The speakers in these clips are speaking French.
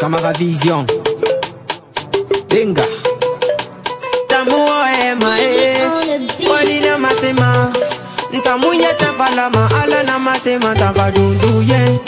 Camaravision Denga Tamuema Walina Masema Ntamunya Tabalama Alana Masema Tabadunduye.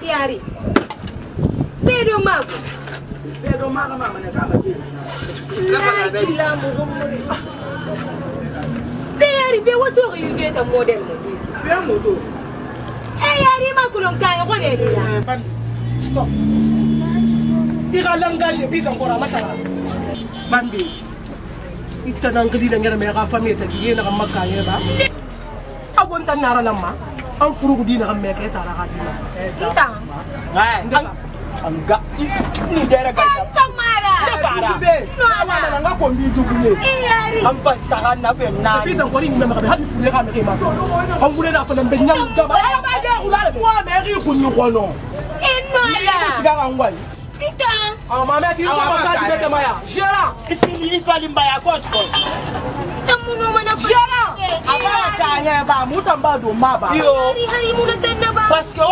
Tiari, pedo mago mama na kama pedo. Lapa na kila murumuri. Tiari, be waso yuge ta model mudi. Be moto. Eh, yari makulonga yone niya. Stop. Ira langage biza ngora masala. Bambi. Ita nangili na ngera mera family ta giye na makaya ba. Agonta nara lama. An furu di na me ke tara kadina ita ngai anga ni dera gaja kamara de para no ala nga kombi dubule am pasara na be na bisa ko ni me ka be hadi furu ka me ke ma am furu na fa na be nyam daba ba de kula le wa me ri ku ni ko no ino ala siga ka ngwa ita am ma me ti ko ba ka be ma ya jera ifili ifali mbaya ko ko tamuno mana jera parce que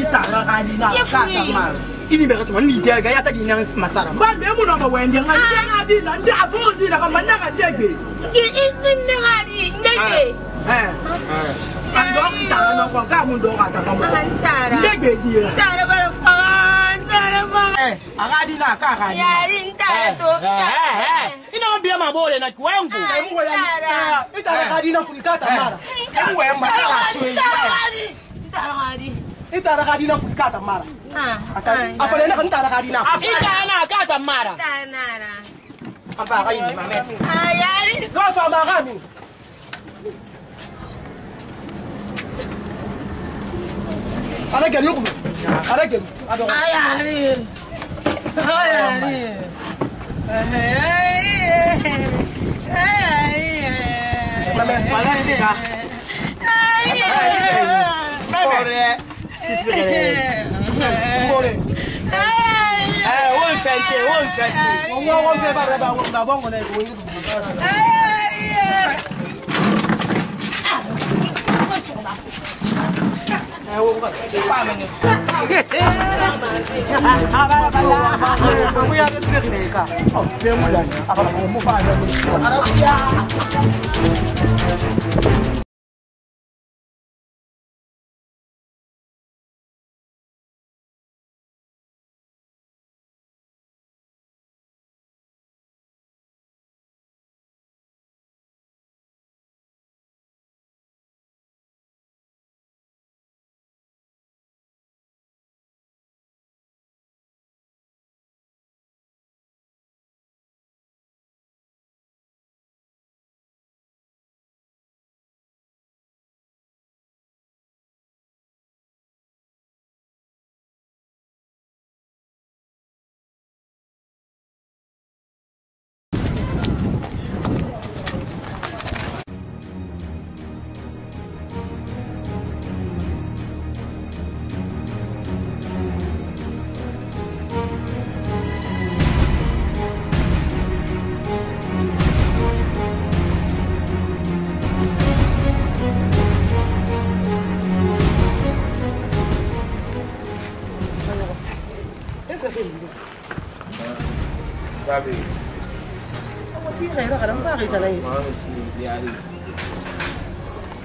itara kadina kasamar ini berarti mana dia gaya tadi yang masalah ban bemu nama wendi ngan dia nanti afur dia kan mana kan dia be ini ngadi ndege andong itara no kon kamu ndong atama ndege dia tara barfan tara ma akadina kakadi ya rin tara to ina biama bole na kwangu. Itarakadina kulikata mara. Itarakadina kulikata mara. Afalena kanitarakadina. Itana kata mara. Tanara. Apa kai mame. Ayari. Kosa magami. Aragen look. Aragen. Ayari. Ayari. I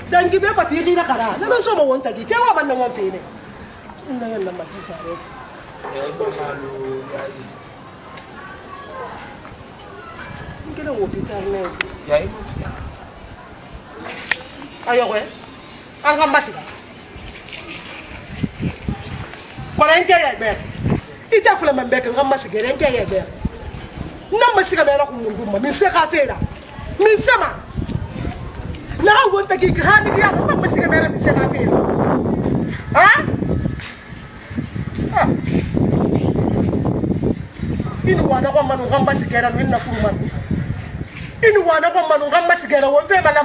dan gibe patiri na kara na so mo wonta gi kewa ban nan fene nan nan ma ti sare e ko malu yayi ngene wo pitar ne yayi mo sia ayo we an gamba si korente yayi be ita fule membe ke gamba si gerente yayi be na ma si ka be la ko ndumba mi se ka fela mi se ma na want to get handy, I don't want to see a man in Santa Fe. Huh? In one of a man who runs together with the woman. In one of a man who runs together with a man.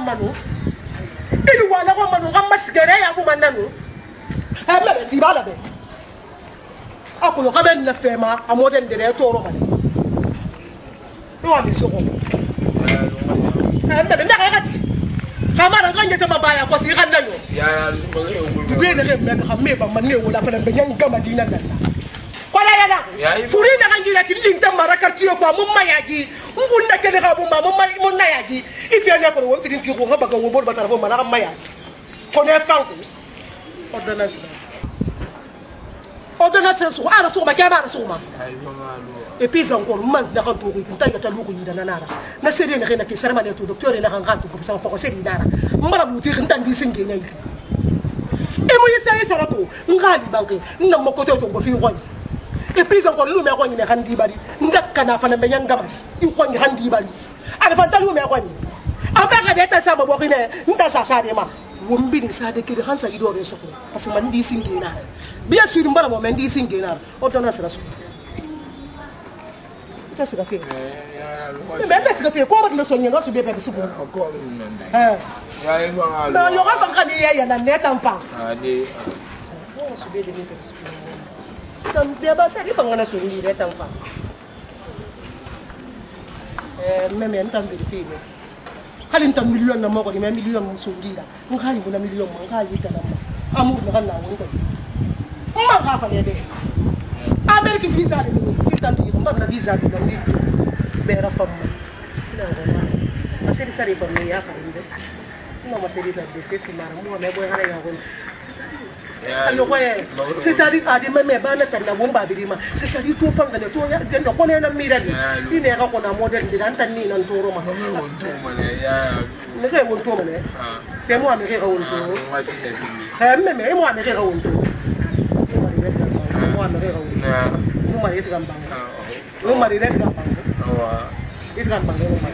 In one of a man who runs together with a woman. I'm a Tibalabe. I could have been the Fema, a modern day to Roman. No, I'm so. I'm not. Kamara ganye ta mabaya ko si kan nayo ya wombini sade ke hansa ido re soko parce que mandi singina bien sûr mbara mo mandi singina obtona sera soko ta sera fe mais ta sera fe ko ba so nyanga so be pe soko ko menda ya ibo ngalo na yo ka kan ya ya na neta mfa ade ko so be de pe soko tan de ba sari bangana so ni neta mfa meme entam be fi خلينا نتعمل مليون نمر قديم مليون مسؤولية مخالي ولا مليون مخالي تلام أمور نغلى وانت ما غافل يده أمريكا فيزا لمن تنتظر ما بنا فيزا لمن بيرفع ما لا والله ما سيري سري فرمي يا خالد لا ما سيري سري سيسي مارم هو ما يبغى هذا يقول c'est-à-dire à des mêmes bandes comme la bombe à Birima, c'est-à-dire tout femme de tout, je ne connais pas Mirad, il n'est pas qu'on a modèle de l'Antani dans tout Roma. Mais on tourne, et moi, mais on tourne, et moi, mais on tourne. Rumah is gampang. Rumah di desa gampang. Is gampang rumah.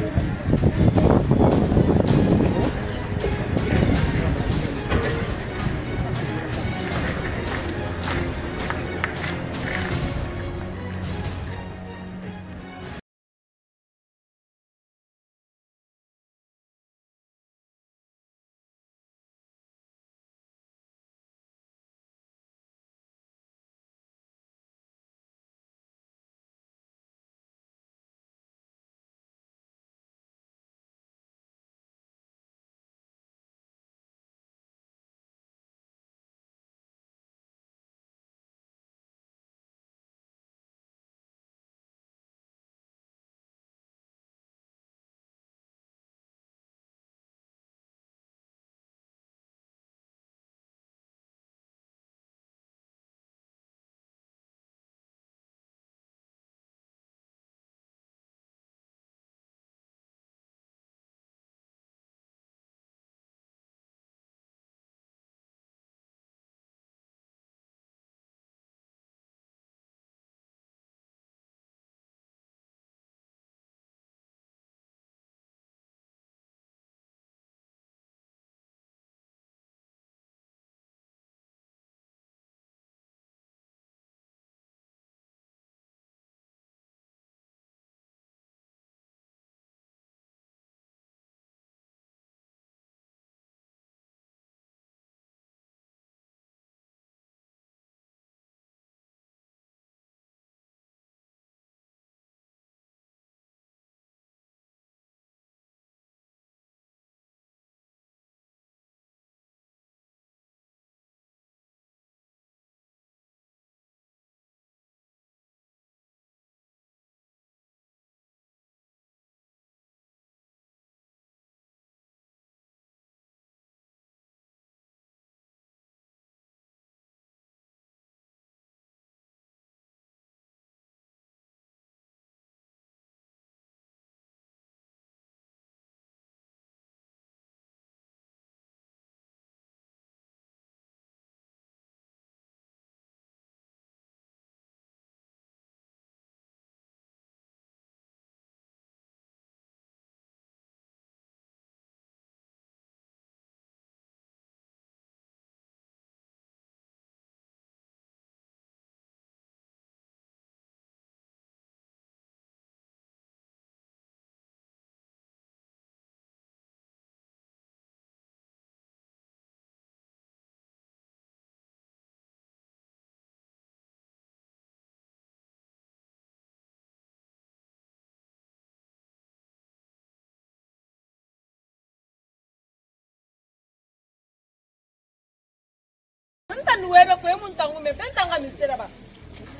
Nueva fue montando me ventan a miseraba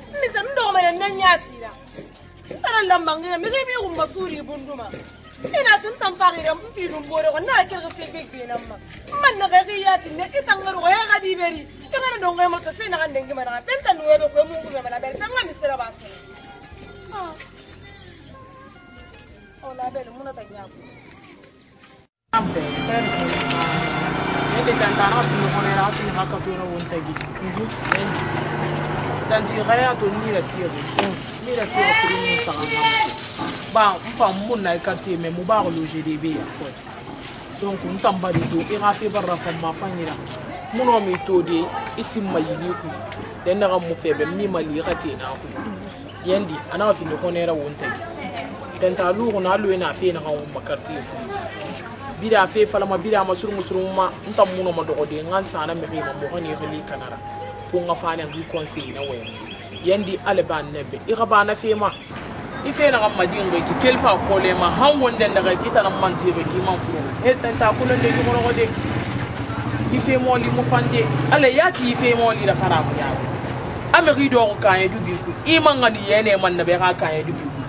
ni sando me nanyati la para la mangina me rebi un masuri bunduma ina tun tampari ram fi rumbore na ke refeke binamma man na gayati ne itangaru ya gadi beri kana donga mo to se na ndengi mana ventan nueva fue mungu me la beri tanga miseraba so hola bel muna tanya تنتظرون في القناة في هكذا وانتجي. تنتظرون توني لتير. ميلا تير توني سانغام. با مفهوم نايكاتي مبارك لوجدي بيا كوس. donc on t'embête tout. Il a fait barre femme ma famille là. Mon homme est tourné. Ici ma yili ku. D'un ram mufebe mi mali kati na ku. Yendi. Ana fi القناة وانتجي. تنتظرون على وين أفين رام مكاتي. Bira fe fala ma bira masuru musuru ma ntamuno madogode ngansana mebe mabogani heli kanara fo nga fana ngi conseil na we yendi alban nebe irabana fe ma ife na ma dingo ki kelfa fole ma hangonde daga kita na mantibe ki manfuro eta ta kuno de ki mono gode ife moli mo fande ale yati ife moli la karamu yawo ameri do ko kan edu bi ku imangani yene man na be ka kan edu bi ku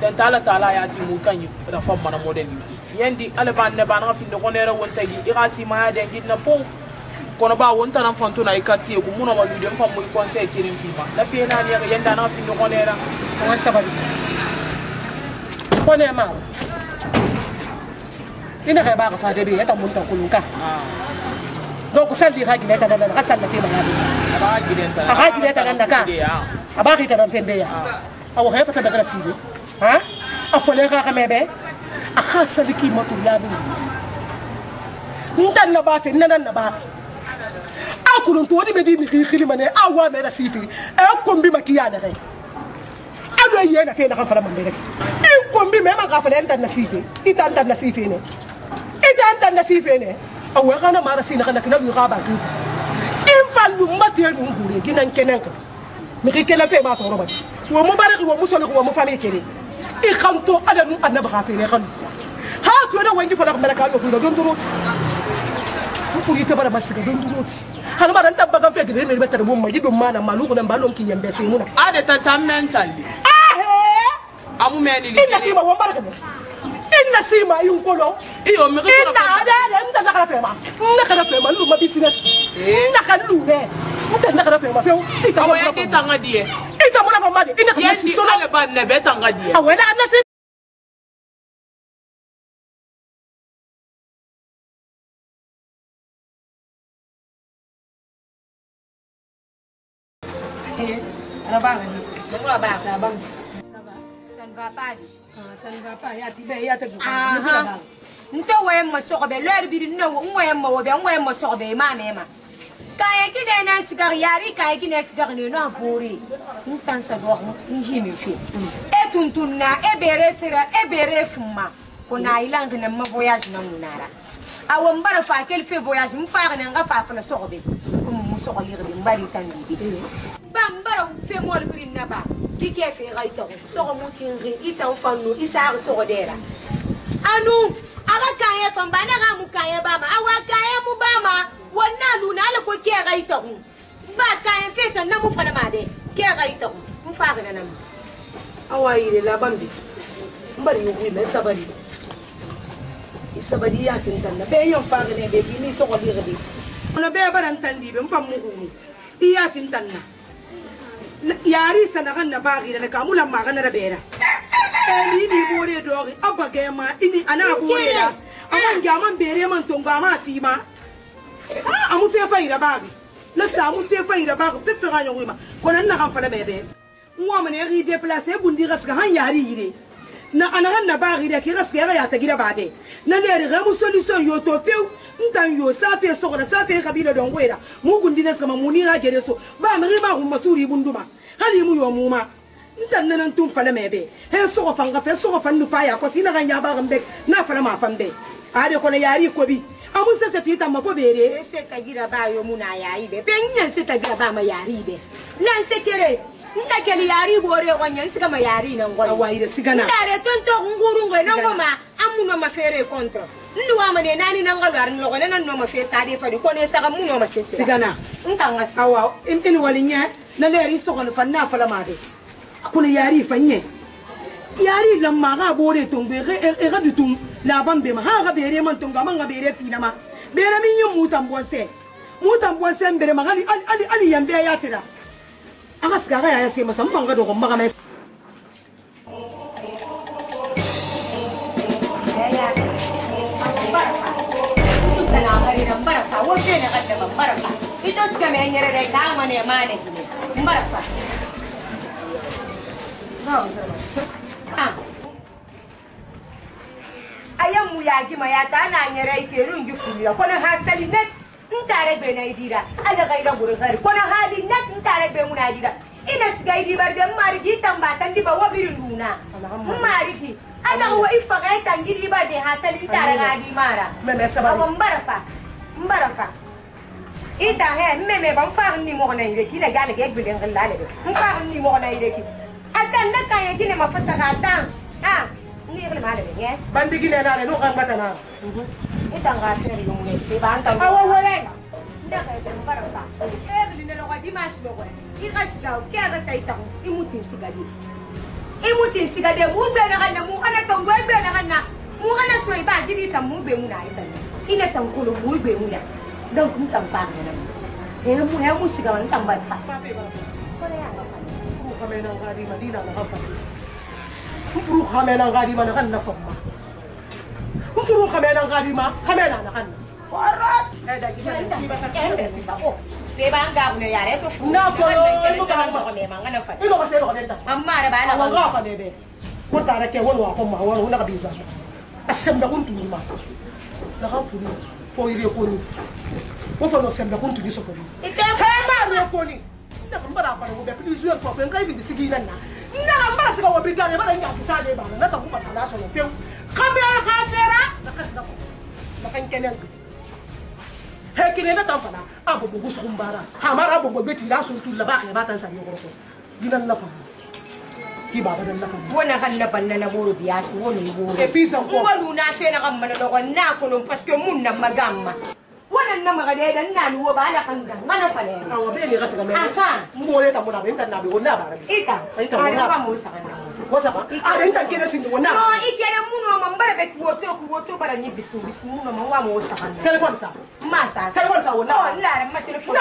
dan tala tala yati mu kan yi da famma na model yendi alban ne banra fi ndo konera wonta gi irasi ma ya den gidna pom kono ba wonta nan fanto na ikati ko muno ma video fam mo conseil kirim fima la fi na ni yenda na fi ndoko lera ko sababu ko ne ma ina ka ba ka fa debi eta mun ta kulunka donc celle di hagi neta da ka sallati ba na ba hagi neta ganda ka aba ki ta dan fende ya aw hefa ka daga sidi ha afole ka ka mebe akhasa liki matulabi ndan na ba fe nan na ba akulun to ni be di mi khili mane awa me da sifi e kombi makiya da kai ado yena fe da kan fara mbe rek e kombi me ma ka fala ndan na sifi ita ndan na sifi ne ita ndan na sifi ne awa kana mara sina kana kinabu gaba ku infandu mate dum gure ginan kenen ka mi ke la fe ba to roba wo mo baraki wo musole ko wo mo fami kere I khanto ala dum annabi khafere khan ha to da wangi fala malaka do ko don duroti ko yita bara masaka don duroti kana mara tan baga fe de me betta de bomma jidum mana malugo nan balon ki yambe se muna ade tantam mental bi ah amu meni li nasima wo baraka inna sima yunkolo iyo mi gina ada lemta nakala fema nakala fema lu ma business nakala lu ne muta nakala fema feu ita mo yake tanga die ita mo na ko madi ina ka si solo le ban ne be tanga die awela anasi ana ba ngadi mo la ba ta bang ça ne va pas. Ça ne va pas, il y a des gens qui ont été qui fait raison, sort montinger, il t'en fait nous, il s'arrête sur des là. À nous, à la caille, on va n'aura moukaïa bama, à la caille moubama, ou à nous n'a le coquet raison. Bah, caille fait un amour pour la madé, qui est raison, vous faire un amour. Ah ouais, il est là, bambi. Mario, mais ça va dire. Il s'en va dire à Tintana, payons faire des bébés, ils sont revirés. On a bien entendu, on va mourir. Il y a Tintana. Yari sanagan na bari na kamula magana na bera eli ni bore dori abage ma ini ana bore ya aman gaman bere man tonga ma fima ah amu fe fa ira bari le samu te fa ira bari te fa ganyo ma konan na kan fala bebe mwa mane ri déplacer bundi raska han yari ire na anagan na bari da ki raska ya ta gida bade na ne re mu solution yo to feu ntan yo safe sokora safe kabila dongwera mugundi na sama munira gereso ba mri ma humasuri bunduma hali mu yo muma ntan nan tun fala mebe he soko fanga fe soko fannu faya ko sina ganya ba gambe na fala ma fambe ade ko na yari ko bi amun se se fita ma ko bere se tagira ba yo muna yayi be benyan se tagira ba ma yari be nan se kere nta kele yari gore wanya sika ma yari nan go awaire sigana tare tonto nguru ngwe nan ma amuno ma fere kontra nduwa mane nani nan galwar ni lokone nan no ma fe sade fadi ko ne saka muno ma fe sigana ntanga sawa in walinya na leri sokon fanna fala made akuna yari fanye yari lamma ga bore tongbe e ga bitum la bambe ma ha ga bere man tonga man ga bere fina ma bere min yin mutan bose bere ma ali yambe ya tira aga sigara ya se masamba ga dogo mbaga mai وشين غدا مباركة يتوسك من يرد دامن يا مالك مباركة نعم أيام ويا جماعة يا تانا نرى يكيرون جفولي كنا هاسلي نت نتعرف بنايديرا على غير بورغار كنا هالي نت نتعرف بمنايديرا إنك غيري بردم ماركي تنباتن دي بوابيرونا ماركي أنا هو إفقاي تنجري بردي هاسلي نتعرف غادي مارا مباركة Mbarafa ita he meme ba mfar ni mo na ireki na gale ke gbele ngale le mfar ni mo na ireki atan da kan yake ne mafata ka tan ah ni irle male be ye bandigi ne na le no kan mata na ita ga seri mo ne se ba anta awo wore nda ka be mbarafa e gele ne lo ga dimash lo ko e ga sida ke ga saita ko imutin sigade mu be na kan mu ana to ngwe be na kan na mu ana so iba jiri tan mu be mu na ita ina tankulu mu be mu ya don cũng tầm ba ngày này, thế nó mua héo mua xì gà nó tầm bảy phạt. Có đấy à? Không có mấy nàng gà đi mà đi nào nó không phải. Không chịu không mấy nàng gà đi mà nó ăn nó không mà. Không chịu không mấy nàng gà đi mà không mấy nàng nó ăn. Orat. Đây đây cái này cái này gì vậy? Bebang gab ne yare to fu na ko mo ka ma ko me manga na fa e mo ka se ro de ta amma da ba na ko fa de be ko ta da ke wonwa ko ma wonwa na ka biza asem da kuntu ma la ka fu ni fo ire ko ni ko fa no sem da kuntu ni so ko ni e ka ma ro ko ni na ma da ba ro be plusieurs fois en ka bi sigi na na na ma se ka wo bi ta ne ba da ni ka sa de ba na ta ku ba na so no pe ka be ka tera na ka sa ko na kan kenen hekinena tanfana abubu gusumbara hamara abubu beti la sultu la baqi batan san yogoro ginan lafa ki baba dan lafa wona kanna banana moro biasu woni go e pisa ko waluna fena gamma na dogo na kolon parce que mun na magamma wona na magade dan na luwa bala kan dan mana fale awo be ni gasaga me aka mbole ta mona be tan na be wona bara ita ari ba mo sakana ko saba ari tan kene sin wona no ikene muno mambare be ko woto bara ni bisu muno mawa mo sakana telephone sa masa telephone sa wona no la ma telephone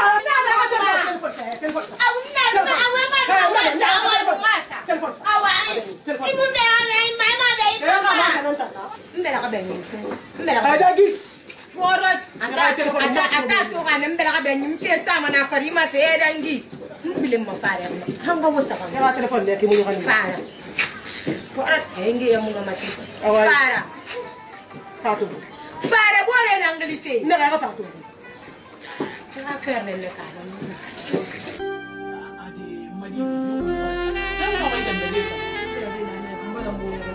telephone sa awu na ma awu ma masa telephone sa awu ibu be ai mai ma be mbele ka be mbele ka dagi Forot, anda tu kan membelak benim cesa mana karima seerangi, belum mafar yang, hamba bos apa? Lewat telefon dia kirim orang. Fara, forot, enggak yang muka macam. Fara, satu. Fara boleh nanggali sih. Nggak apa satu. Tengah kerja lekar. Adi, maju. Saya mau main dembel. Hamba dah boleh.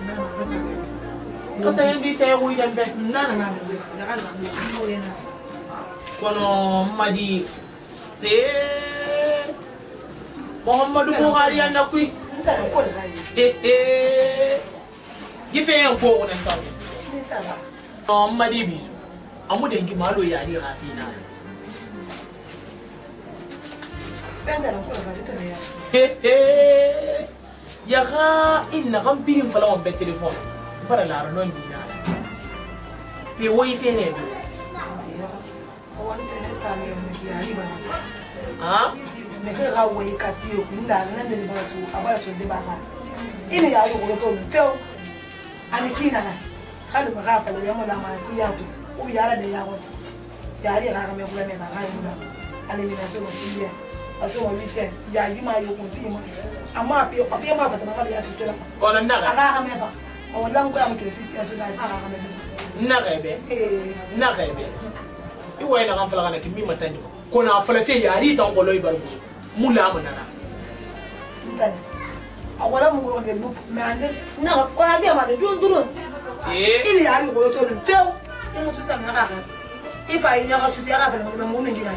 Kata yang di saya kui dan beg, nana. Kalau madi, Muhammadu Buhari anak kui, kita yang kau orang tahu. Madi bisu, amu dengi malu ya di kasina. Ya kah, ina kan pilih falam beg telefon. Para la non dina pe woi fene do o wan tene tane o mi ari ba ah me ke ga woi ka si o kunda na me ba so aba so de ba ha ile ya yo go to mi teo ani kina na ka do ga fa le mo la ma si ya to o ya ra de ya go ya ri ra me kula me ba ga ni ale mi na so mo si ya aso o mi te ya yi ma yo ko si mo ama pe o pe ma ba ta ma ya to la ko na na ga me ba On l'a encore un cristal sur la table. N'arrivez, n'arrivez. Tu vois, il a renflé avec lui maintenant. Qu'on a fait yardi dans le barbou. Moula manana. Ah voilà mon gros de bouc. Mais non, on a bien mal de jour jour. Il y a eu le tour de Dieu. Et nous tous sommes là. Et pas une heure sur la table, le monde est là.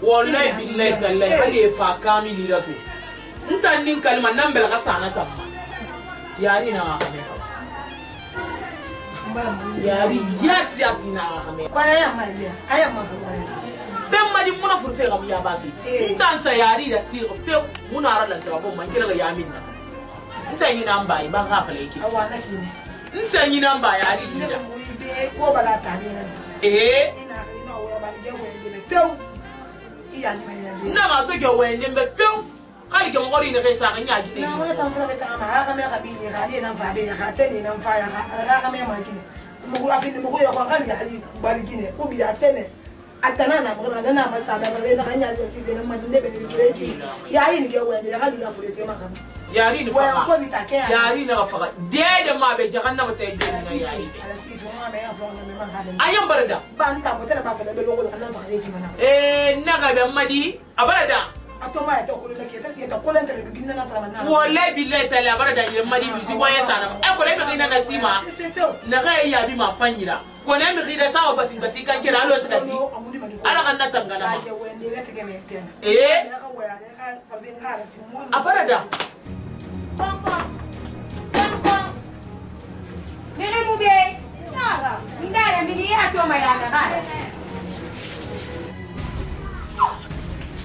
Wallahi billahi tallahi. Allez, fa kamili là tout. N'tandin kalma nambel rasana tam. Yari na wakame Yari yati na wakame Kwa ya malia, haya mazumari Bema di muna furfega miyabaki Ntansa yari da sigo feo Muna arala ntababo mankelaga ya minna Nsa yina mba iba ngafala iki Awana kini Nsa yina mba yari yina Kwa bala tanina Ina wala banige wendeme feo Iya nima yari Nama toke wendeme feo Kali ke mori ne resa ka nyaji te. Na wona tamfula be tama ha ka me ka bi ni ga de nan fa be ga te ni nan fa ya ka me ma ki. Mo go afi mo go ya ka ni ali ba ni ne ko bi ya tene. Atana na mo na ma sa da ba be na nyaji ti be na ma ne be ni re ki. Ya yi ni ke we be ga li na fure ti ma ka. Ya ri ni fa. Ko bi ta ke ya. Ya ri na fa. De de ma be jagan na te je ni ya yi. Ala si do ma be ya fo na me ma ka de. Ayam barada. Ba nta mo tele ba fa be lo go na ma ka ki mana. Na ga be madi abarada. Atoma eto ko le ke ta eto ko le ndere bi nna na sala bana wallahi billahi taala barada ile mali bi si boye sana e ko le be nna na sima na ga ya bi ma fanyira ko le mi khida sawo bati kan kira lo sikati ala kan na tangana abarada pom nere mu be nara ndare mi ni atoma ya na ga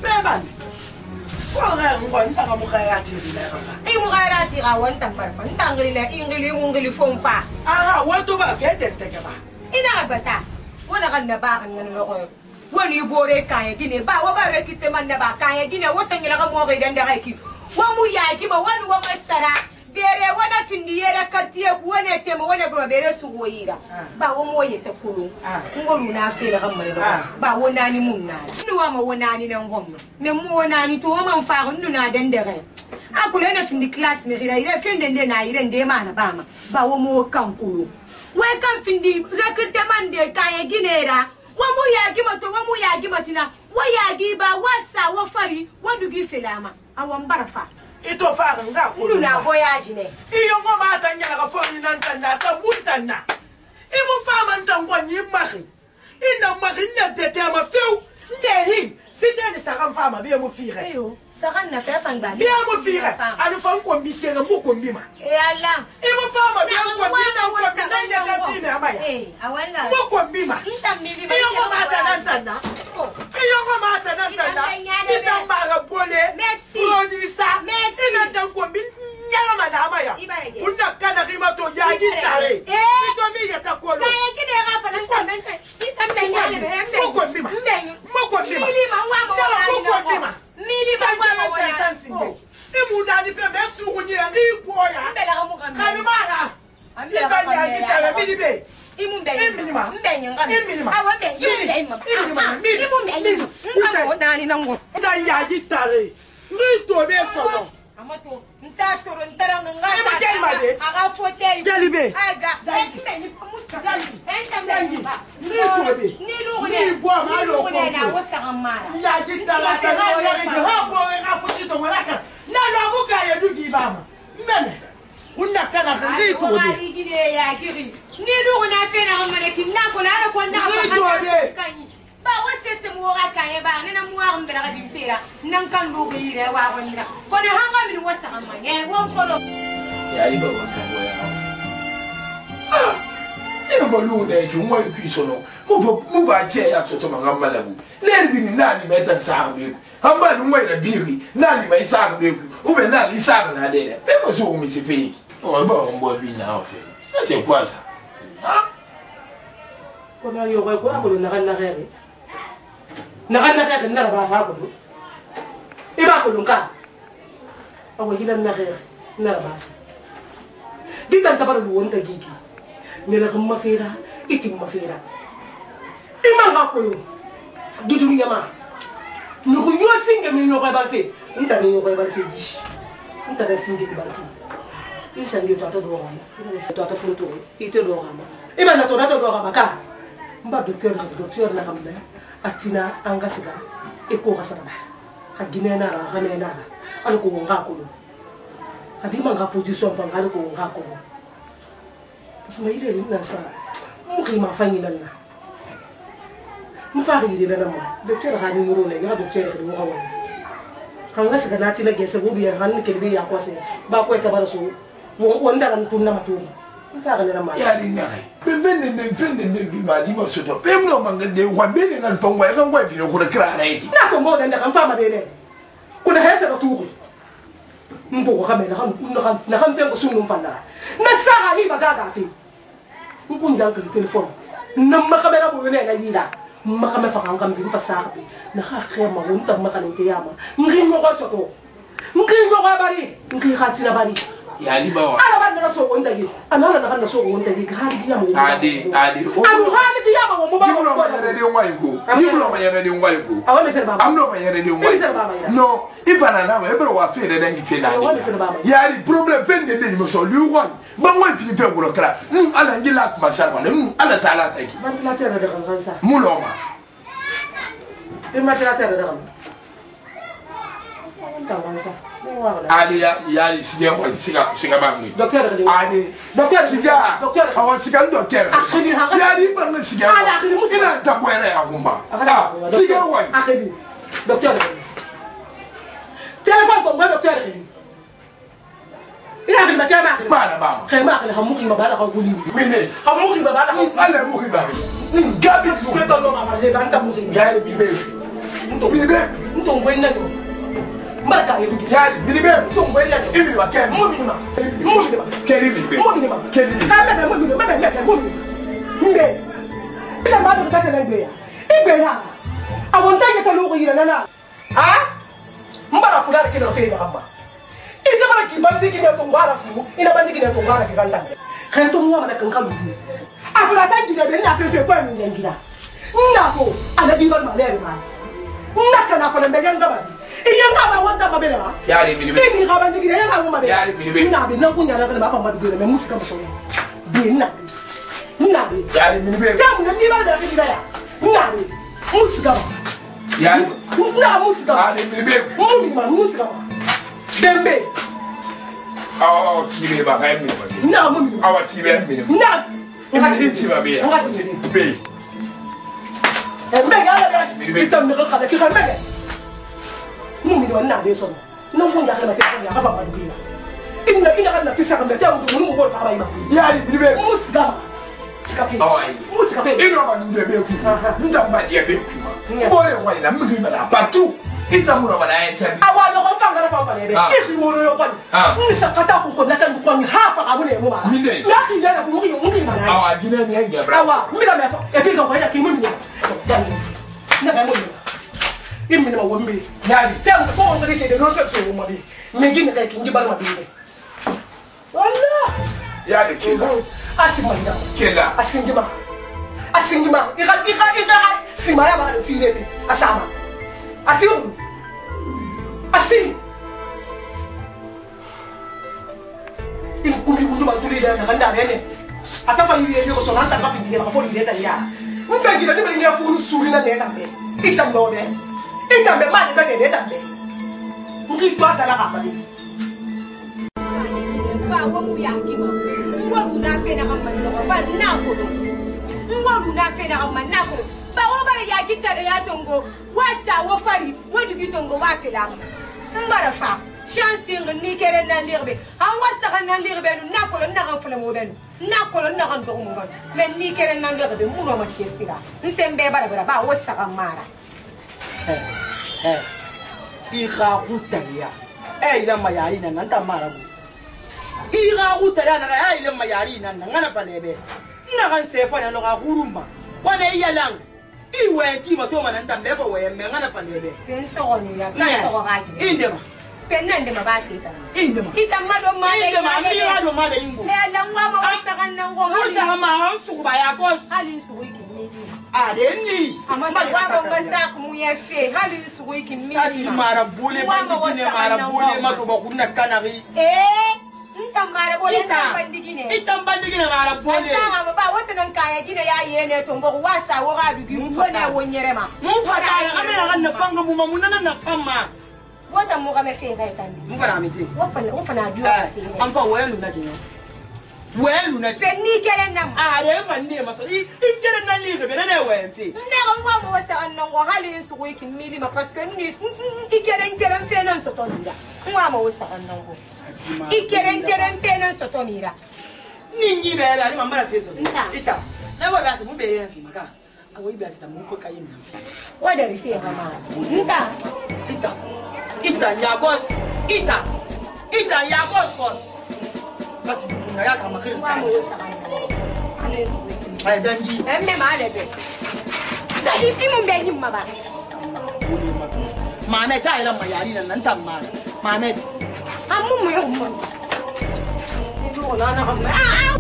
Beban, orang orang tak kamu kaya tiri lagi. Ibu kaya tiri awak tak perlu. Tangli lagi, ingli fompa. Awak tu bagai detek apa? Ina apa tak? Awak nak nampakkan dengan orang. When you bore Kaya Guinea, Bawabara Kitaman Naba Kaya Guinea, what thing you are more than the Raki. One we are give a one woman Sarah. There are one at in the air, Katia, one at them, one of Roberta Suwaida. Bawamoy at Kuru, Mona Fila, Bawanani Muna. No, I'm a one anni and woman. No more nanny to woman found Nuna than the rest. I could end up in the class, Mary, I defend and then I and the man Abama. Bawamo Kankuru. Welcome to the record demand, Kaya Guinea. One more argument to one more argument. Why I give a what's our furry? What do you give Lama? I want Barafa. It offers that would not voyage. See your mamma and Yarafonina Woodana. It will farm and one you marry. In the Marina de Terma Phil, there him. See, then it's a farmer, we will fear you. Sarana Fafanga, we will fear. I will find one Michel and Mokumima. Ella, it will farm a young woman. I wonder, Mokumima, your mamma and c'est quoi ça? Hein? On a eu quoi? On a eu on a il s'en dit, toi, tu dois il te doit. Et maintenant, tu dois avoir docteur Atina, Angasida, et Korasana. A Guinéna, Ranena, à le Kourakolo. A Dimanga production van le Kourakolo. Parce que il est une nasa. Mourir ma famille là. Moufari de l'anama. Docteur Ranimuro, les gars, docteur de Mourawa. Angasida, Natina, Gesseroubi, Ran, Kelbi, Akwase, Bakweta Barasso. On a un tournant à tout. Il y a des nerfs. Mais même les fins de l'humain, ils vont se faire. Même le manque de Wabin et Alphon, ouais, on va vivre pour le crâne. N'a pas mort d'un femme à Bénin. On a resté à tout. On peut ramener la renfère sous mon fana. Mais ça arrive à Gagafi. On compte dans le téléphone. Non, ma caméra pour venir à la Lila. Ma caméra pour un peu de façade. N'a rien à mon temps, ma caméra. M'grime au ressort. M'grime au rabari. M'grime à la bari. Yali bawa. Ala bana so wonda gi. Ala na kana so wonda gi. Hali biya mo. Ade. Anu hali biya mo mo ba mo. Ni mo ma yere de ngai go. Ni mo ma yere de ngai go. Awa mesel baba. Amno ma yere de ngai. No, ibana na ma ebro wa fere de ngi fena ni. Yali problem vende de mo so lu wan. Ba mo fi fe go kra. Ni ala ngi lak ma sar wala. Ni ala ta ala ta gi. Ba ta ta de kan sa. Mu lo ma. Ni ma ta ta de kan. Ta kan sa. Allez, il y a les signes, c'est la barre. Docteur, allez, docteur, c'est bien. Docteur, c'est bien. Docteur, c'est bien. Docteur, c'est bien. Docteur, téléphone comme docteur. Il a dit, ma Maka et tout ça, il est bien, il est bien, il est bien, il awontaje talugo yina nana ha mbara kula kile ofeba hamba ite mara kibandi kile tumbara fu ina bandi kile tumbara kizanda kheto muwa na kankalu afula tangi de na fefe kwa ngengila ndako ana biba malere ma ndaka na fala mbeganga ba iyanga ba wanda babele ma yari mini mini kabandi kile yanga ngoma be yari mini mini nabe nakunya na kana ba famba dugule me musika msoya bina nabe yari mini be tamu na biba na kile ya nabe Musgaba. Yani musna musgaba. Yani bilmem. Mumma musgaba. Dembe. Awa tibe ba kai mini ba. Na mumma. Awa tibe mini. Na. Ka tin tiba be. Ka tin tibe. Embe gala gala. Bitam ne ka da ki ka mege. Mummi do na be so. No mun da ka na ka ya ba ba du ina. Ina ka na fisa ka me ta mu mu ko ta ba ina. Yani bilmem. Musgaba. Kapi. Awa. Musgaba. Ina ba du be ku. Nda ba dia be ku. Bore wa ila mimi bala patu ita mura bala enta awa no konga na fa bala be ikhi moro yo kwani musa kata ku ko nakani kwani hafa ka bune mu bala na ki ya ku mu yo muni bala awa dine ni nge bra awa mimi na fa e bizo ko ya ki muni na ba muni immi na wombi na di tan ko on rite de no so so mo bi me gi na ki ngi bala ma bi wallah ya de ki asima nda kela asingima asingima ira Simaya ba si lebi asama asimu asim in kubi kudu bantuli da na ganda rene atafa yiye yo so nanta ka findi na fo yiye ta ya unta gida ni ni afu suri na ne tambe itam no ne itam be ma ne be ne tambe ngi to ta la ka fali ba wo mu yakima wo mu na pe na amma no ba na ko wo mu na pe na amma na ko Baobara ya gitara ya dongo wata wofari wodi gitongo wakela mbarafa chance dinga nikere na lirbe han wasa na lirbe na ko na ran fule mo ben na ko na ran do mo ban men nikere na lirbe mu no ma kesira nsembe barabara ba wasa kamara ira kutaria ila mayari na nanta mara bu ira kutaria na ila mayari na ngana palebe ina kan sefa na loka huruma wala iyalang iwe kima to mana ntambe ko we mengana panebe penso onya ka to ga ki indema penande mabaki ta indema itama do mane indema do mane ingo e la ngwa mo saka nango ho ta ma ho suku ba ya ko hali suku ki midi a de ni ama wa ko nta ku ye fe hali suku ki midi ali marabule ma to ba kunna kanari eh Tambara bole ta bandigine itam bandigine ngara bole ta ba wata nan kaya gine yayi ne to ngo wasa wo ga dugi mu fona wonyere ma mu fada amela ganna fanga mu mamuna na fama wata mu ga me fe ga tandi mu fada mi se wo fana dio ampa welu na gine welu na ni kelen nam a re mande masali in kelen nan li be na we fi ne ga mu wata annan go halin su wiki mili ma parce que ni kelen fe nan so to nda mu ma wasa annan go I keren keren tena soto mira. Ningi be la ni mama se so. Ita. Na wa la mu be yen ka. Awi be ata mu ko kayin na. Wa da rifi ga ma. Ita. Ita. Ita ya boss. Ita. Ita ya boss. Ka ti na ya ka ma kire. Ale. Ai dangi. Emme ma le be. Da di ti mu be ni ma ba. Mame ta ila ma yari nan tan ma. Mame Amu me umma. Ibu na na amma.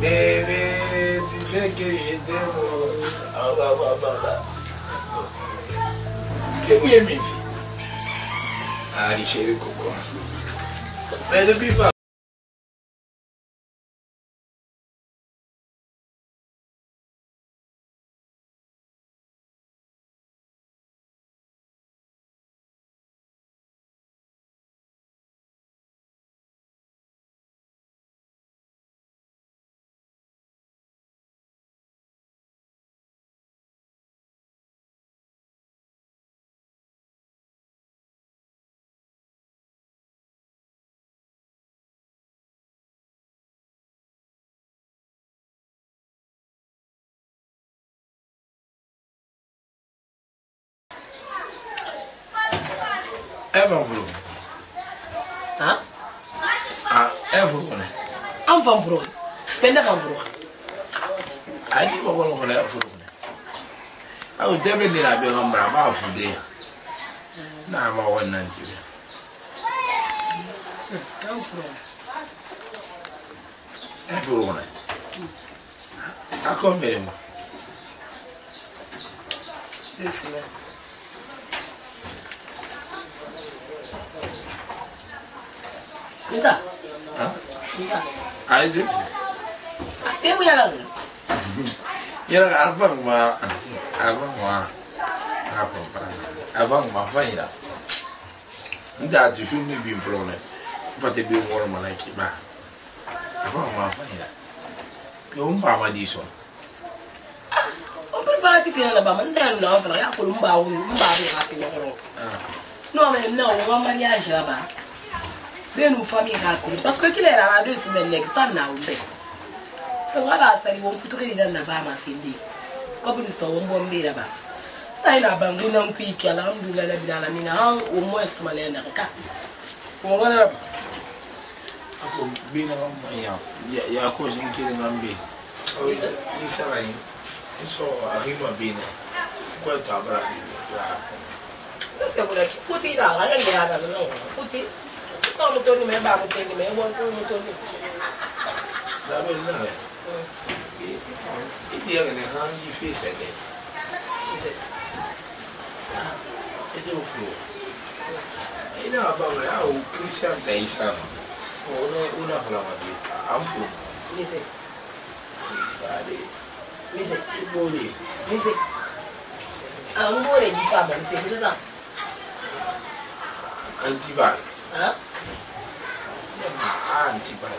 Baby, tu sais que je t'aime. Où est mes filles? Allez, chérie, coco. Mais depuis pas. Evanvron. Hã? Ah, Evanvron. Evanvron. Penda Evanvron. Aí eu vou colocar Evanvron. Ah, o tempo de lá bem não brava a fuder. Não, mas o não tive. Evanvron. Evanvron. A como é mesmo? Isso mesmo. Nita. Hã? Nita. Aí gente. Até mulher lá. Ela arvang ma. Arvang ma faira. Nita de junho bem flone. Vai ter bem moro malaki ba. Arvang ma faira. Eu não vou mais disso. O preparativo final da banda não dá para lá por um baú rápido agora. Não mas não mania já lá. Bem no família rápido. Porque aquilo era há 2 semaines que está na UB. Agora sair um futuro de na barra sindi. Como eles estão bombe lá ba. Aí na bangu não pique alhamdulillah la bilala mina o moesto malenda cá. Agora ako bina maya ya ko jin kire nambe o isa rai so arriba bina ko ta bara la se bola ki futi la la ya da no futi so no toni me ba ko ni me won ko no toni la be na e dia ne ha yi face ade ise e do fu ina ba ba o christian dai sa una flamadi amfu mise bade mise boli mise amore di baba mise cosa antibal ah antibal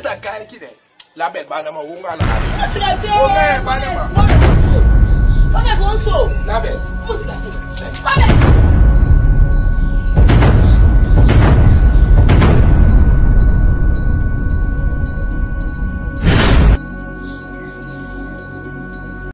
Anta kai kide. La bed ba na ma wonga na. Musika te. Wonga ba na ma. Wonga so. La bed. Musika te.